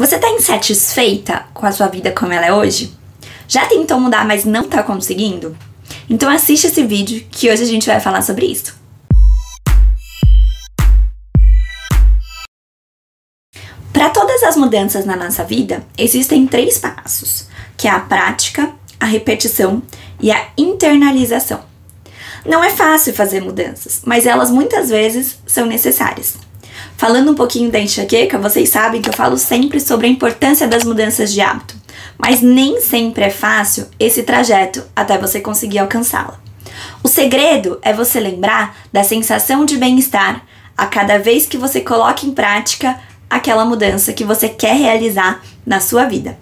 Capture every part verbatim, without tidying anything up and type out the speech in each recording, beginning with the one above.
Você tá insatisfeita com a sua vida como ela é hoje? Já tentou mudar, mas não tá conseguindo? Então assiste esse vídeo que hoje a gente vai falar sobre isso. Para todas as mudanças na nossa vida, existem três passos, que é a prática, a repetição e a internalização. Não é fácil fazer mudanças, mas elas muitas vezes são necessárias. Falando um pouquinho da enxaqueca, vocês sabem que eu falo sempre sobre a importância das mudanças de hábito, mas nem sempre é fácil esse trajeto até você conseguir alcançá-la. O segredo é você lembrar da sensação de bem-estar a cada vez que você coloca em prática aquela mudança que você quer realizar na sua vida.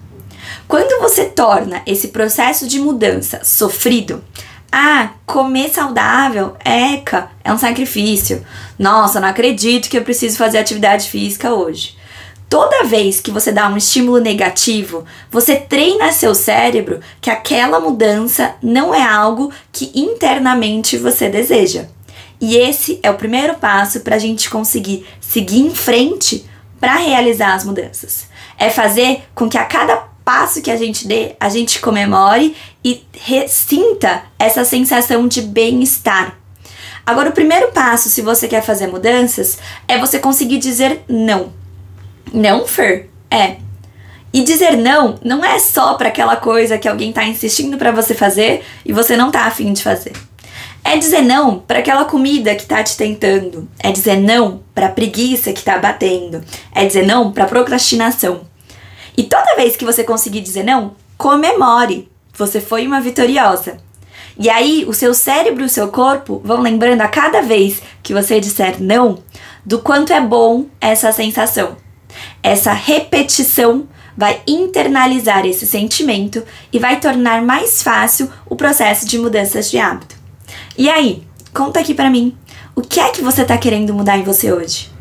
Quando você torna esse processo de mudança sofrido, ah, comer saudável, eca, é um sacrifício. Nossa, não acredito que eu preciso fazer atividade física hoje. Toda vez que você dá um estímulo negativo, você treina seu cérebro que aquela mudança não é algo que internamente você deseja. E esse é o primeiro passo para a gente conseguir seguir em frente para realizar as mudanças. É fazer com que a cada passo que a gente dê, a gente comemore e ressinta essa sensação de bem-estar. Agora, o primeiro passo, se você quer fazer mudanças, é você conseguir dizer não. Não, Fer? É. E dizer não não é só para aquela coisa que alguém está insistindo para você fazer e você não está afim de fazer. É dizer não para aquela comida que está te tentando. É dizer não para a preguiça que está batendo. É dizer não para a procrastinação. E toda vez que você conseguir dizer não, comemore. Você foi uma vitoriosa. E aí, o seu cérebro e o seu corpo vão lembrando a cada vez que você disser não, do quanto é bom essa sensação. Essa repetição vai internalizar esse sentimento e vai tornar mais fácil o processo de mudanças de hábito. E aí, conta aqui pra mim, o que é que você tá querendo mudar em você hoje?